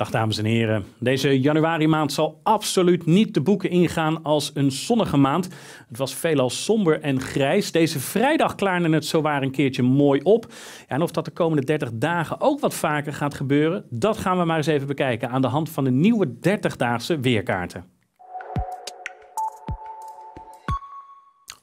Dag dames en heren, deze januari maand zal absoluut niet de boeken ingaan als een zonnige maand. Het was veelal somber en grijs. Deze vrijdag klaarde het zowaar een keertje mooi op. En of dat de komende 30 dagen ook wat vaker gaat gebeuren, dat gaan we maar eens even bekijken aan de hand van de nieuwe 30-daagse weerkaarten.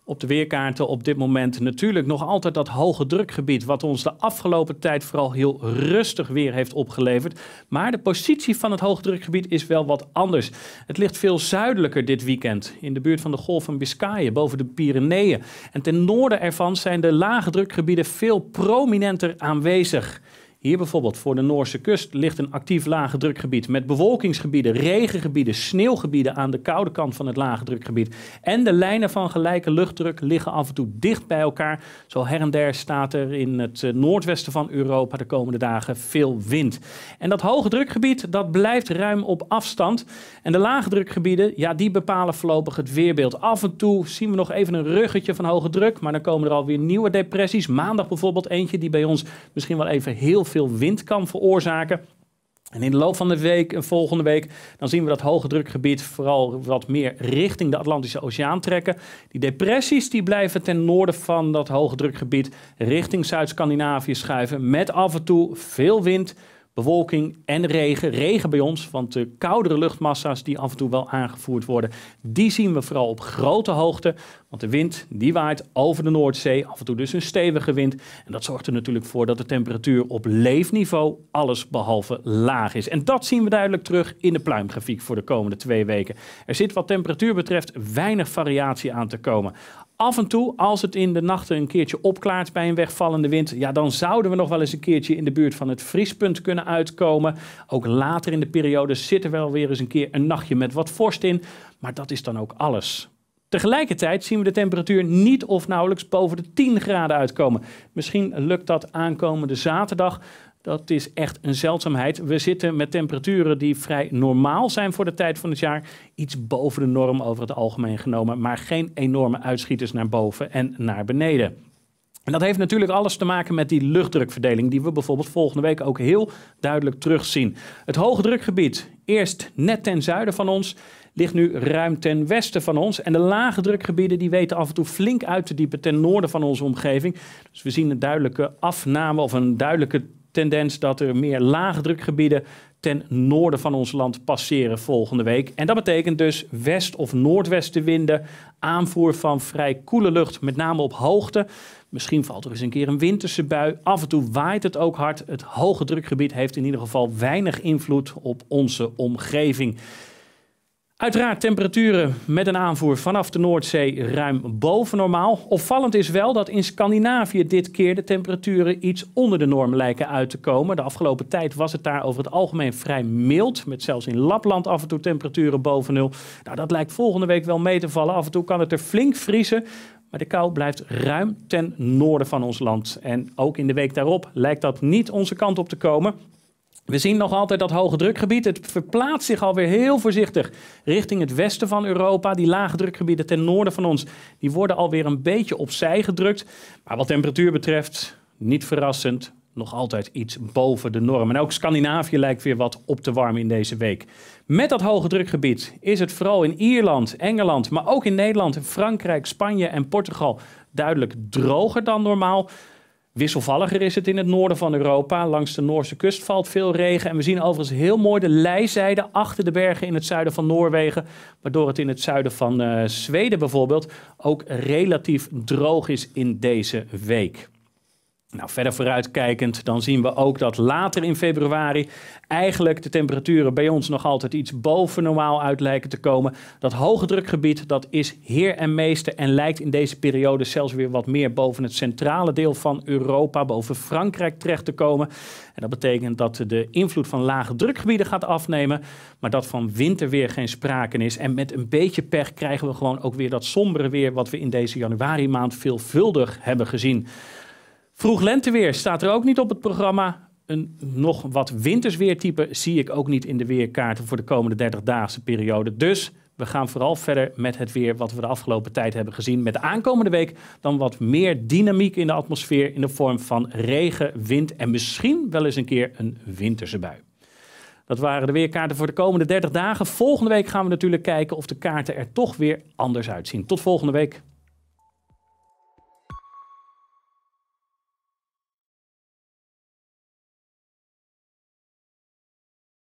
Op de weerkaarten op dit moment natuurlijk nog altijd dat hoge drukgebied wat ons de afgelopen tijd vooral heel rustig weer heeft opgeleverd. Maar de positie van het hoge drukgebied is wel wat anders. Het ligt veel zuidelijker dit weekend in de buurt van de Golf van Biskaje boven de Pyreneeën. En ten noorden ervan zijn de lage drukgebieden veel prominenter aanwezig. Hier bijvoorbeeld voor de Noorse kust ligt een actief lage drukgebied met bewolkingsgebieden, regengebieden, sneeuwgebieden aan de koude kant van het lage drukgebied. En de lijnen van gelijke luchtdruk liggen af en toe dicht bij elkaar. Zo her en der staat er in het noordwesten van Europa de komende dagen veel wind. En dat hoge drukgebied dat blijft ruim op afstand. En de lage drukgebieden, ja, die bepalen voorlopig het weerbeeld. Af en toe zien we nog even een ruggetje van hoge druk, maar dan komen er alweer nieuwe depressies. Maandag bijvoorbeeld eentje die bij ons misschien wel even heel veel wind kan veroorzaken. En in de loop van de week en volgende week dan zien we dat hoge drukgebied vooral wat meer richting de Atlantische Oceaan trekken. Die depressies die blijven ten noorden van dat hoge drukgebied richting Zuid-Scandinavië schuiven met af en toe veel wind, bewolking en regen. Regen bij ons, want de koudere luchtmassa's die af en toe wel aangevoerd worden, die zien we vooral op grote hoogte. Want de wind die waait over de Noordzee, af en toe dus een stevige wind. En dat zorgt er natuurlijk voor dat de temperatuur op leefniveau allesbehalve laag is. En dat zien we duidelijk terug in de pluimgrafiek voor de komende 2 weken. Er zit wat temperatuur betreft weinig variatie aan te komen. Af en toe, als het in de nachten een keertje opklaart bij een wegvallende wind, ja, dan zouden we nog wel eens een keertje in de buurt van het vriespunt kunnen uitkomen. Ook later in de periode zit er wel weer eens een keer een nachtje met wat vorst in. Maar dat is dan ook alles. Tegelijkertijd zien we de temperatuur niet of nauwelijks boven de 10 graden uitkomen. Misschien lukt dat aankomende zaterdag. Dat is echt een zeldzaamheid. We zitten met temperaturen die vrij normaal zijn voor de tijd van het jaar. Iets boven de norm over het algemeen genomen, maar geen enorme uitschieters naar boven en naar beneden. En dat heeft natuurlijk alles te maken met die luchtdrukverdeling die we bijvoorbeeld volgende week ook heel duidelijk terugzien. Het hoge drukgebied, eerst net ten zuiden van ons, ligt nu ruim ten westen van ons. En de lage drukgebieden die weten af en toe flink uit te diepen ten noorden van onze omgeving. Dus we zien een duidelijke afname of een duidelijke tendens dat er meer lage drukgebieden ten noorden van ons land passeren volgende week. En dat betekent dus west- of noordwestenwinden, aanvoer van vrij koele lucht, met name op hoogte. Misschien valt er eens een keer een winterse bui. Af en toe waait het ook hard. Het hoge drukgebied heeft in ieder geval weinig invloed op onze omgeving. Uiteraard temperaturen met een aanvoer vanaf de Noordzee ruim boven normaal. Opvallend is wel dat in Scandinavië dit keer de temperaturen iets onder de norm lijken uit te komen. De afgelopen tijd was het daar over het algemeen vrij mild, met zelfs in Lapland af en toe temperaturen boven nul. Nou, dat lijkt volgende week wel mee te vallen. Af en toe kan het er flink vriezen. Maar de kou blijft ruim ten noorden van ons land. En ook in de week daarop lijkt dat niet onze kant op te komen. We zien nog altijd dat hoge drukgebied. Het verplaatst zich alweer heel voorzichtig richting het westen van Europa. Die lage drukgebieden ten noorden van ons, die worden alweer een beetje opzij gedrukt. Maar wat temperatuur betreft, niet verrassend, nog altijd iets boven de norm. En ook Scandinavië lijkt weer wat op te warmen in deze week. Met dat hoge drukgebied is het vooral in Ierland, Engeland, maar ook in Nederland, Frankrijk, Spanje en Portugal duidelijk droger dan normaal. Wisselvalliger is het in het noorden van Europa. Langs de Noorse kust valt veel regen. En we zien overigens heel mooi de leizijde achter de bergen in het zuiden van Noorwegen. Waardoor het in het zuiden van Zweden bijvoorbeeld ook relatief droog is in deze week. Nou, verder vooruitkijkend, dan zien we ook dat later in februari eigenlijk de temperaturen bij ons nog altijd iets boven normaal uit lijken te komen. Dat hoge drukgebied, dat is heer en meester en lijkt in deze periode zelfs weer wat meer boven het centrale deel van Europa, boven Frankrijk terecht te komen. En dat betekent dat de invloed van lage drukgebieden gaat afnemen, maar dat van winter weer geen sprake is. En met een beetje pech krijgen we gewoon ook weer dat sombere weer wat we in deze januari maand veelvuldig hebben gezien. Vroeg lenteweer staat er ook niet op het programma. Een nog wat wintersweertype zie ik ook niet in de weerkaarten voor de komende 30-daagse periode. Dus we gaan vooral verder met het weer wat we de afgelopen tijd hebben gezien. Met de aankomende week dan wat meer dynamiek in de atmosfeer in de vorm van regen, wind en misschien wel eens een keer een winterse bui. Dat waren de weerkaarten voor de komende 30 dagen. Volgende week gaan we natuurlijk kijken of de kaarten er toch weer anders uitzien. Tot volgende week.